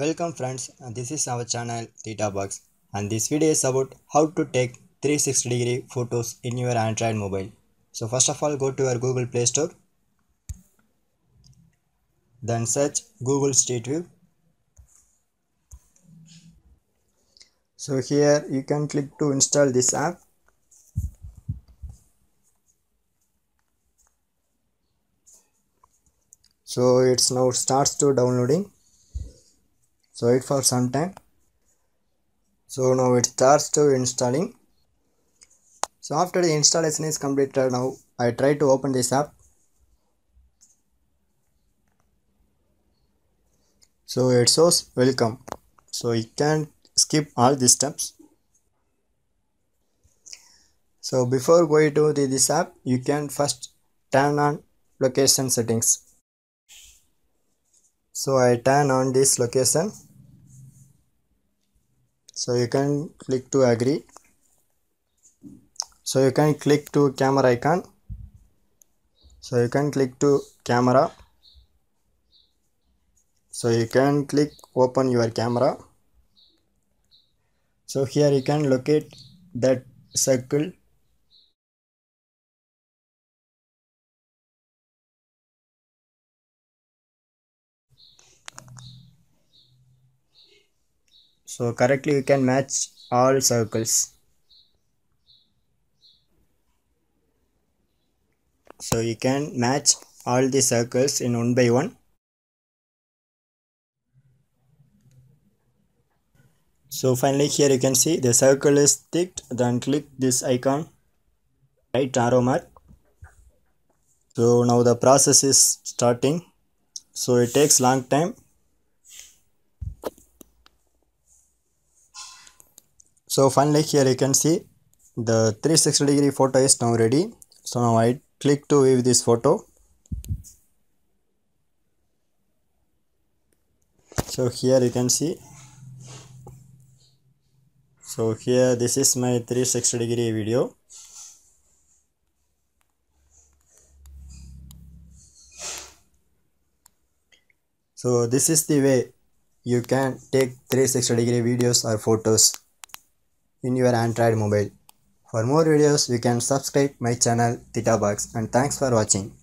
Welcome friends, this is our channel ThetaBox, and this video is about how to take 360 degree photos in your Android mobile. So first of all, go to your Google Play Store, then search Google Street View. So here you can click to install this app. So it's now starts to downloading. So wait for some time. So now it starts to installing. So after the installation is completed, now I try to open this app. So it shows welcome. So you can skip all these steps. So before going to this app, you can first turn on location settings. So I turn on this location. So you can click to agree. So you can click to camera icon. So you can click to camera. So you can click open your camera. So here you can locate that circle. So correctly you can match all circles. So you can match all the circles in one by one. So finally here you can see the circle is ticked, then click this icon, right arrow mark. So now the process is starting. So it takes long time. So finally here you can see the 360 degree photo is now ready. So now I click to view this photo. So here you can see. So here this is my 360 degree video. So this is the way you can take 360 degree videos or photos in your Android mobile. For more videos, you can subscribe my channel ThetaBox, and thanks for watching.